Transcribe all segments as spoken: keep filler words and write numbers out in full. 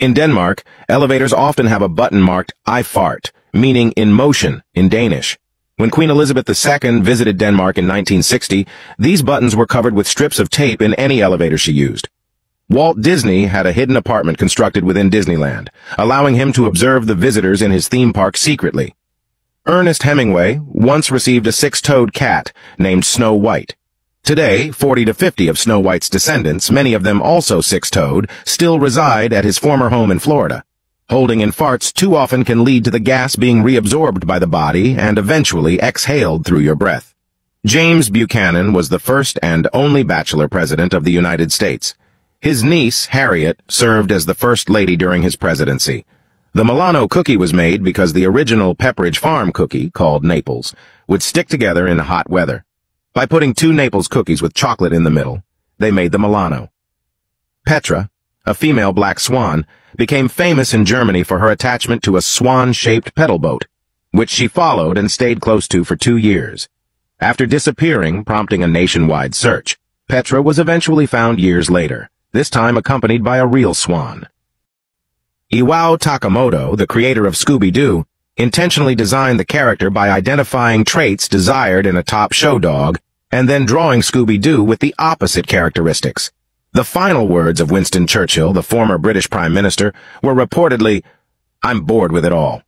In Denmark, elevators often have a button marked I fart, meaning in motion in Danish. When Queen Elizabeth the Second visited Denmark in nineteen sixty, these buttons were covered with strips of tape in any elevator she used. Walt Disney had a hidden apartment constructed within Disneyland, allowing him to observe the visitors in his theme park secretly. Ernest Hemingway once received a six-toed cat named Snow White. Today, forty to fifty of Snow White's descendants, many of them also six-toed, still reside at his former home in Florida. Holding in farts too often can lead to the gas being reabsorbed by the body and eventually exhaled through your breath. James Buchanan was the first and only bachelor president of the United States. His niece, Harriet, served as the first lady during his presidency. The Milano cookie was made because the original Pepperidge Farm cookie, called Naples, would stick together in hot weather. By putting two Naples cookies with chocolate in the middle, they made the Milano. Petra, a female black swan, became famous in Germany for her attachment to a swan-shaped pedal boat, which she followed and stayed close to for two years. After disappearing, prompting a nationwide search, Petra was eventually found years later, this time accompanied by a real swan. Iwao Takamoto, the creator of Scooby-Doo, intentionally designed the character by identifying traits desired in a top show dog and then drawing Scooby-Doo with the opposite characteristics. The final words of Winston Churchill, the former British Prime Minister, were reportedly, "I'm bored with it all."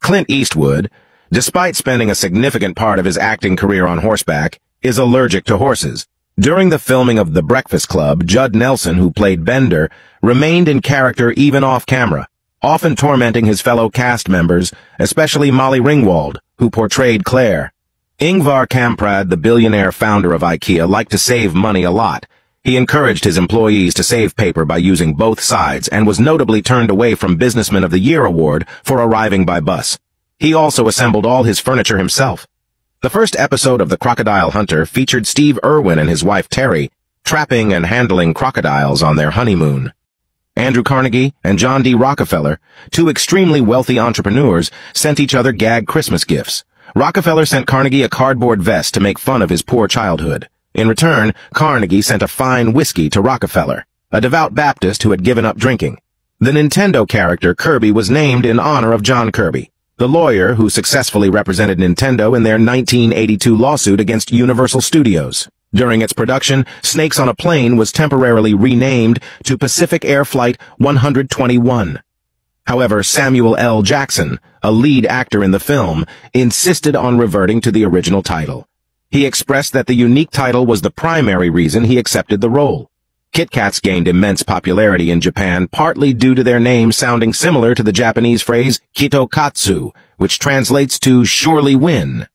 Clint Eastwood, despite spending a significant part of his acting career on horseback, is allergic to horses. During the filming of The Breakfast Club, Judd Nelson, who played Bender, remained in character even off-camera, often tormenting his fellow cast members, especially Molly Ringwald, who portrayed Claire. Ingvar Kamprad, the billionaire founder of IKEA, liked to save money a lot. He encouraged his employees to save paper by using both sides and was notably turned away from Businessman of the Year award for arriving by bus. He also assembled all his furniture himself. The first episode of The Crocodile Hunter featured Steve Irwin and his wife Terry trapping and handling crocodiles on their honeymoon. Andrew Carnegie and John D. Rockefeller, two extremely wealthy entrepreneurs, sent each other gag Christmas gifts. Rockefeller sent Carnegie a cardboard vest to make fun of his poor childhood. In return, Carnegie sent a fine whiskey to Rockefeller, a devout Baptist who had given up drinking. The Nintendo character Kirby was named in honor of John Kirby, the lawyer who successfully represented Nintendo in their nineteen eighty-two lawsuit against Universal Studios. During its production, Snakes on a Plane was temporarily renamed to Pacific Air Flight one hundred twenty-one. However, Samuel L. Jackson, a lead actor in the film, insisted on reverting to the original title. He expressed that the unique title was the primary reason he accepted the role. Kit Kats gained immense popularity in Japan, partly due to their name sounding similar to the Japanese phrase kitokatsu, which translates to surely win.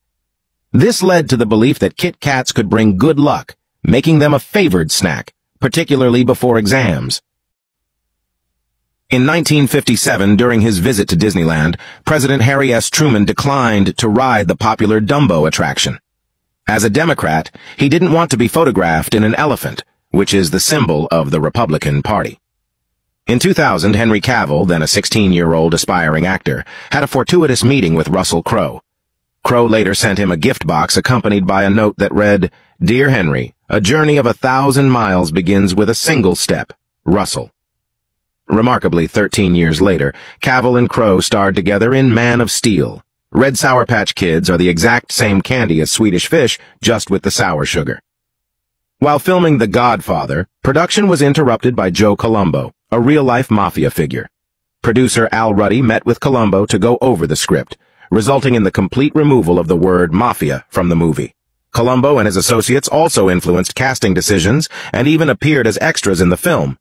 This led to the belief that Kit Kats could bring good luck, making them a favored snack, particularly before exams. In nineteen fifty-seven, during his visit to Disneyland, President Harry S. Truman declined to ride the popular Dumbo attraction. As a Democrat, he didn't want to be photographed in an elephant, which is the symbol of the Republican Party. In two thousand, Henry Cavill, then a sixteen-year-old aspiring actor, had a fortuitous meeting with Russell Crowe. Crowe later sent him a gift box accompanied by a note that read, "Dear Henry, a journey of a thousand miles begins with a single step. Russell." Remarkably, thirteen years later, Cavill and Crowe starred together in Man of Steel. Red Sour Patch Kids are the exact same candy as Swedish Fish, just with the sour sugar. While filming The Godfather, production was interrupted by Joe Colombo, a real-life mafia figure. Producer Al Ruddy met with Colombo to go over the script, resulting in the complete removal of the word mafia from the movie. Colombo and his associates also influenced casting decisions and even appeared as extras in the film,